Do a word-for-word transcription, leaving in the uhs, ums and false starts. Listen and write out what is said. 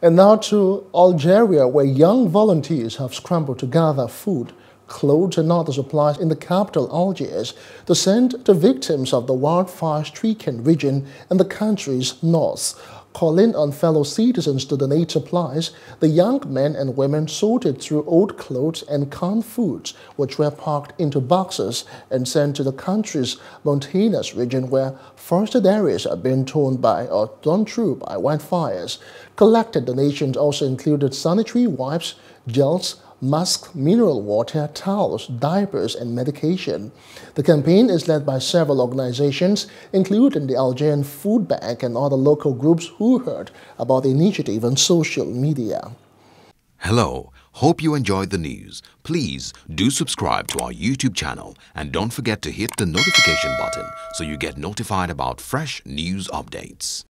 And now to Algeria, where young volunteers have scrambled to gather food, clothes and other supplies in the capital Algiers to send to victims of the wildfire-stricken region in the country's north. Calling on fellow citizens to donate supplies, the young men and women sorted through old clothes and canned foods, which were packed into boxes and sent to the country's mountainous region where forested areas are being torn by or torn through by wildfires. Collected donations also included sanitary wipes, gels, masks, mineral water, towels, diapers, and medication. The campaign is led by several organizations, including the Algerian Food Bank and other local groups who heard about the initiative on social media. Hello, hope you enjoyed the news. Please do subscribe to our YouTube channel and don't forget to hit the notification button so you get notified about fresh news updates.